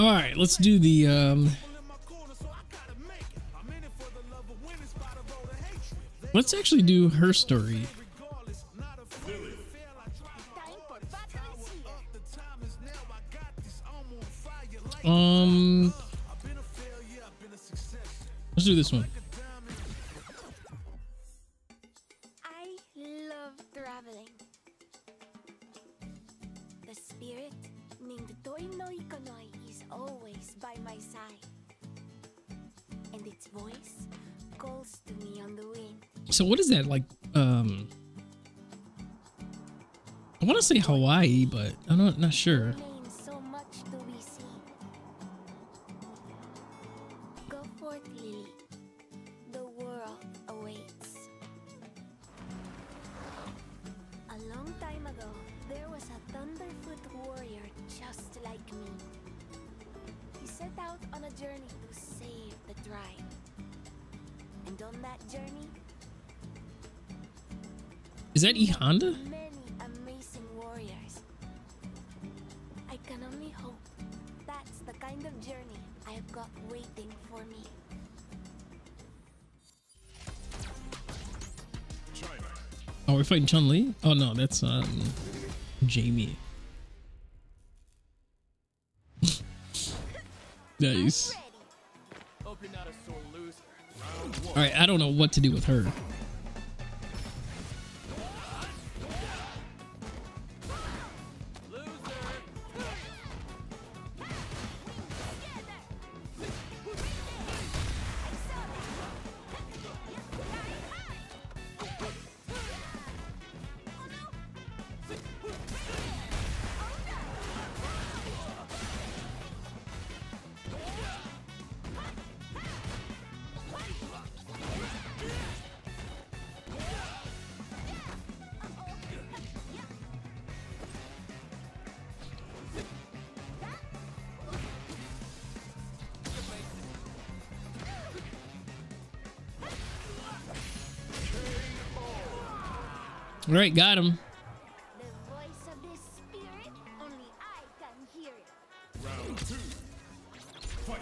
All right, let's do the let's actually do her story. Let's do this one. I love traveling. The spirit named Toi no Ikonoe is always by my side, and its voice calls to me on the wind. So what is that like? I want to say Hawaii, but I'm not sure. Is that E Honda? Many amazing warriors. I can only hope that's the kind of journey I have got waiting for me. Oh, we're fighting Chun Li? Oh no, that's Jamie. Nice. All right, I don't know what to do with her. All right, got him. The voice of this spirit, only I can hear it. Round two. Fight.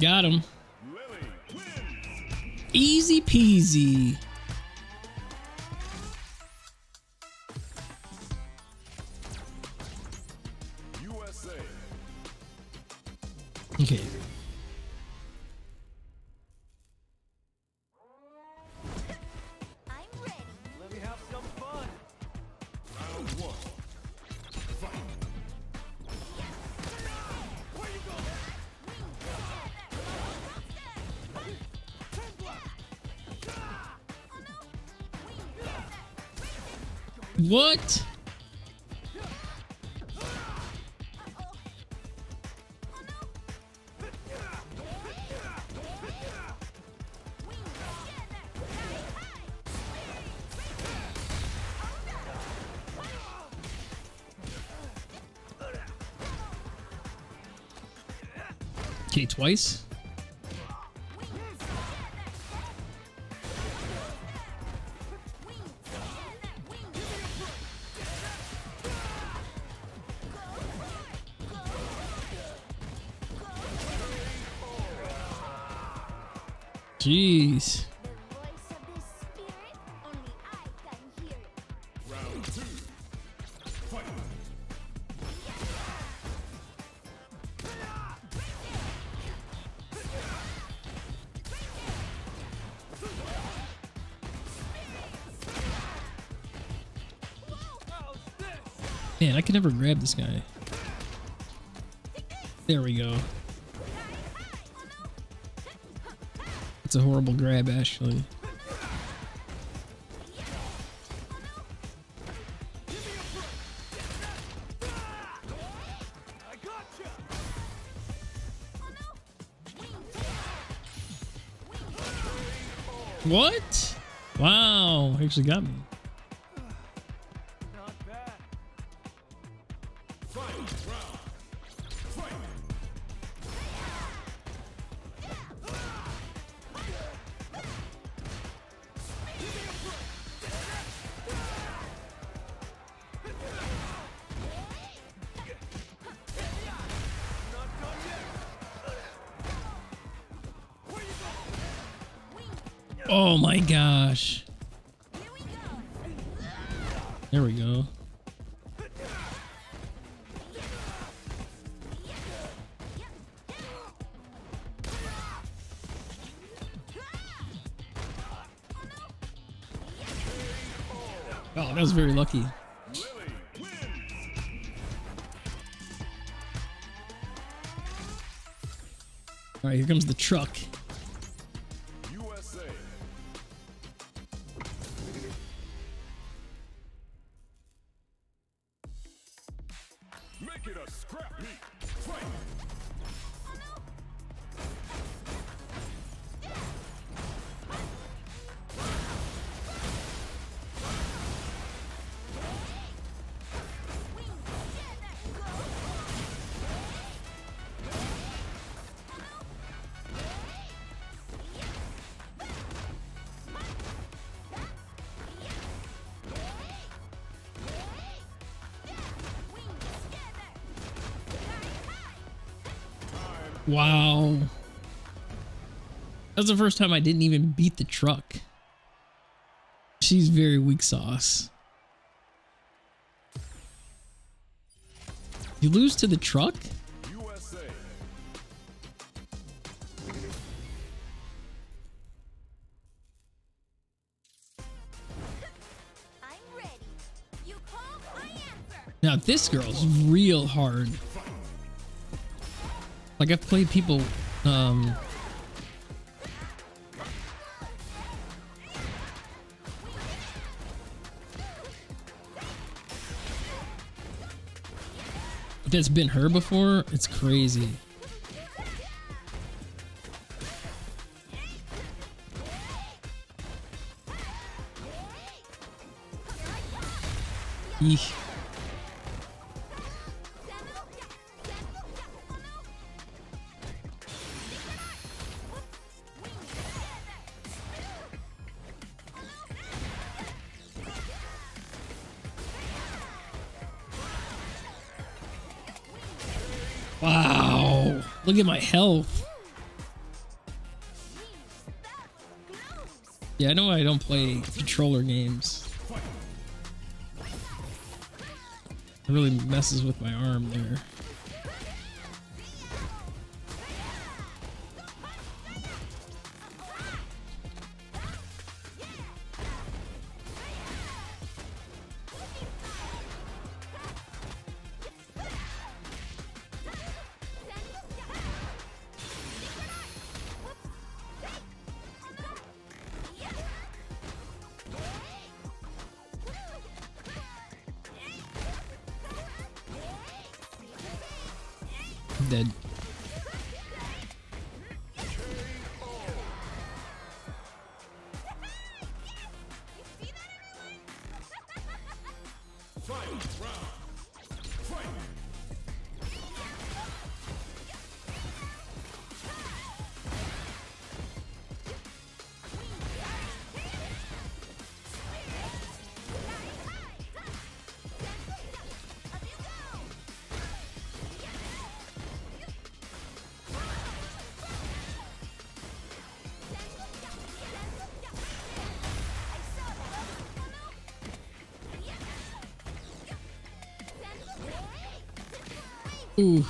Got him. Easy peasy. USA. Okay. I'm ready. Let me have some fun. Round one. Fight. What? Okay, twice. Jeez. The voice of this spirit, only I can hear it. Round two. Fight. Man, I can never grab this guy. There we go. A horrible grab, actually. What? Wow, he actually got me. Not bad. Oh my gosh. There we go. Oh, that was very lucky. All right, here comes the truck. Wow. That's the first time I didn't even beat the truck. She's very weak sauce. You lose to the truck? USA. I'm ready. You call, I answer. Now this girl's real hard. Like, I've played people, that's been her before. It's crazy. Eesh. Wow, look at my health. Yeah, I know I don't play controller games. It really messes with my arm there. Dead. Ooh.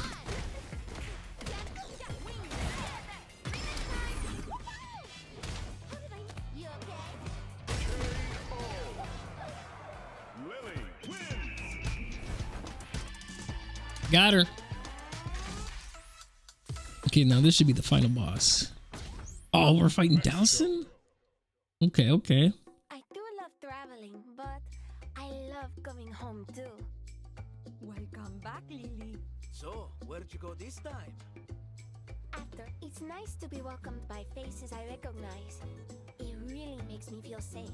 Got her. Okay, now this should be the final boss. Oh, we're fighting Dhalsim? Okay, okay. I do love traveling, but I love coming home too. Welcome back, Lily. So, where'd you go this time? After, it's nice to be welcomed by faces I recognize. It really feel safe.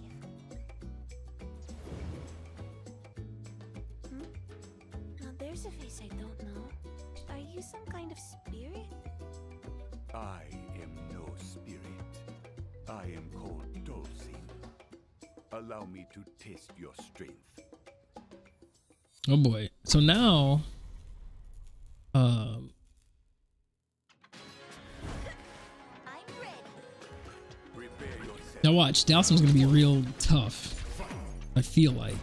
Now there's a face I don't know. Are you some kind of spirit? I am no spirit. I am called Dulcine. Allow me to test your strength. Oh boy. So now now watch, Dhalsim's gonna be real tough. I feel like.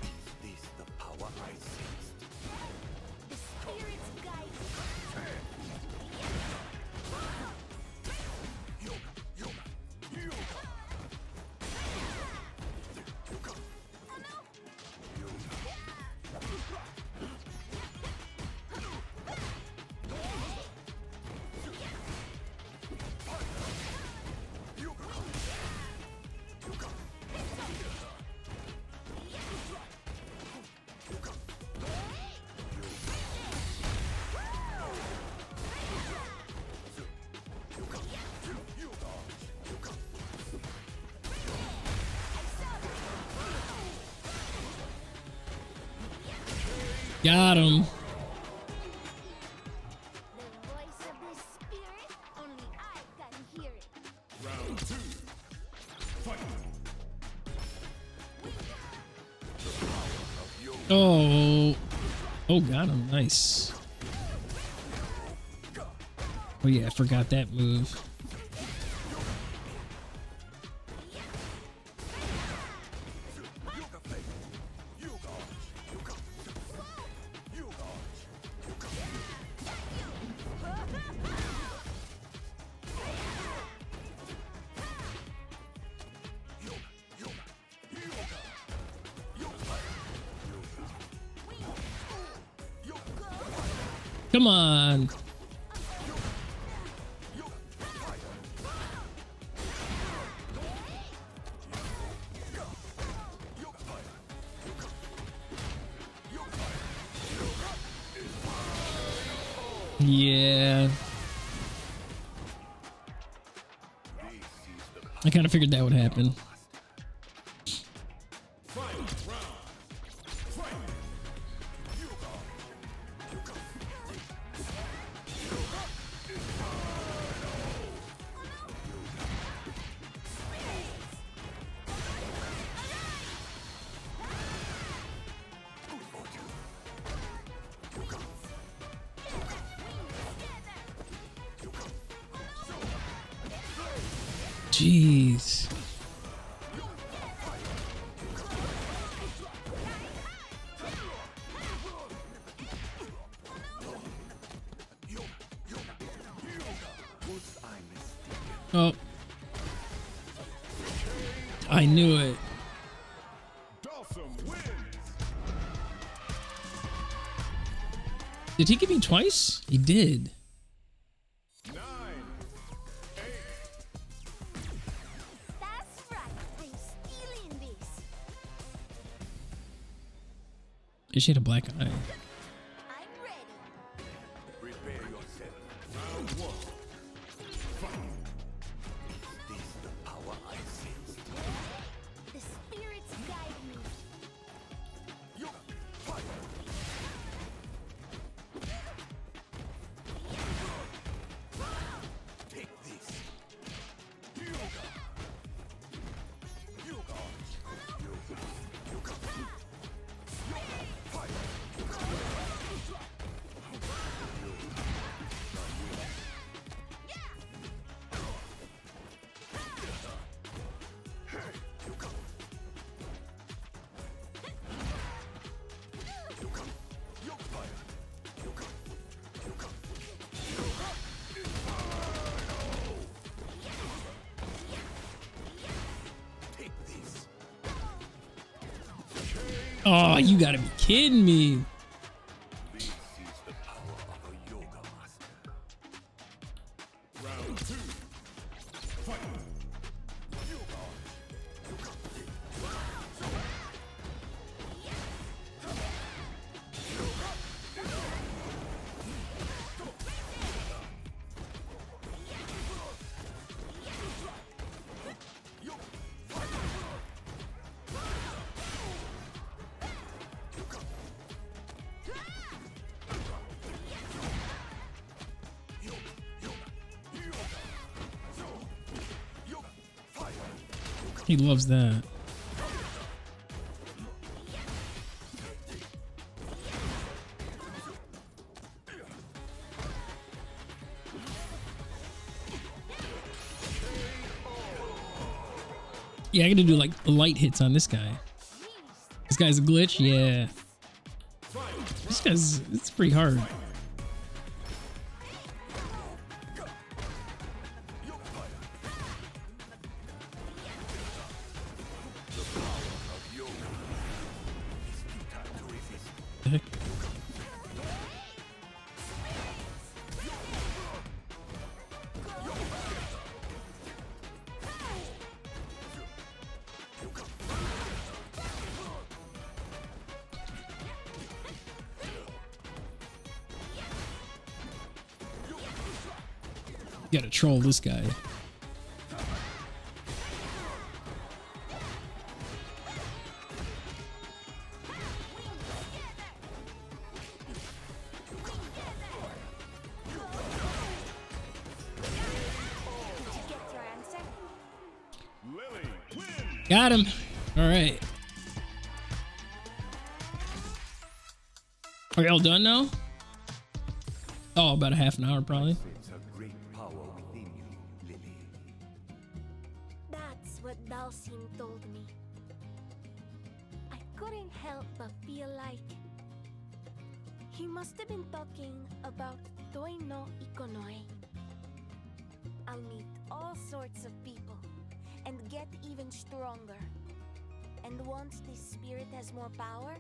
Got him. Oh. Oh, got him. Nice. Oh yeah, I forgot that move. Come on. Yeah. I kind of figured that would happen. Jeez. Oh. I knew it. Did he give me twice? He did. She had a black eye. Oh, you gotta be kidding me. This is the power of a yoga master. Round two. Fight. He loves that. Yeah, I gotta do like light hits on this guy. This guy's a glitch, yeah. This guy's, it's pretty hard. Gotta troll this guy. Got him. All right. Are y'all done now? Oh, about a half an hour probably. Dhalsim told me. I couldn't help but feel like he must have been talking about Toi no Ikonoe. I'll meet all sorts of people and get even stronger. And once this spirit has more power,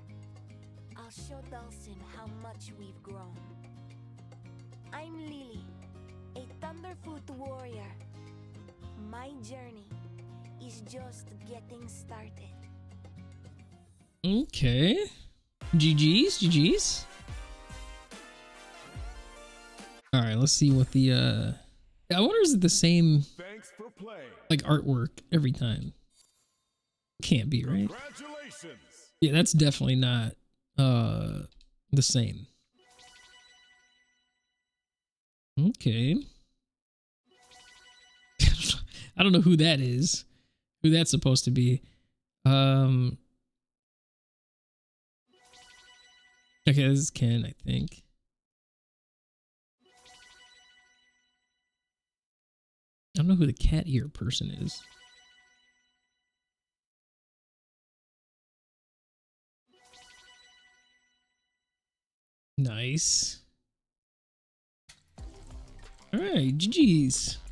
I'll show Dhalsim how much we've grown. I'm Lily, a Thunderfoot warrior. My journey is just getting started. Okay. GG's, GG's. All right, let's see what the I wonder is it the same like artwork every time? Can't be, right? Yeah, that's definitely not the same. Okay. I don't know who that is. Who that's supposed to be. Okay, this is Ken, I think. I don't know who the cat ear person is. Nice. All right, GG's.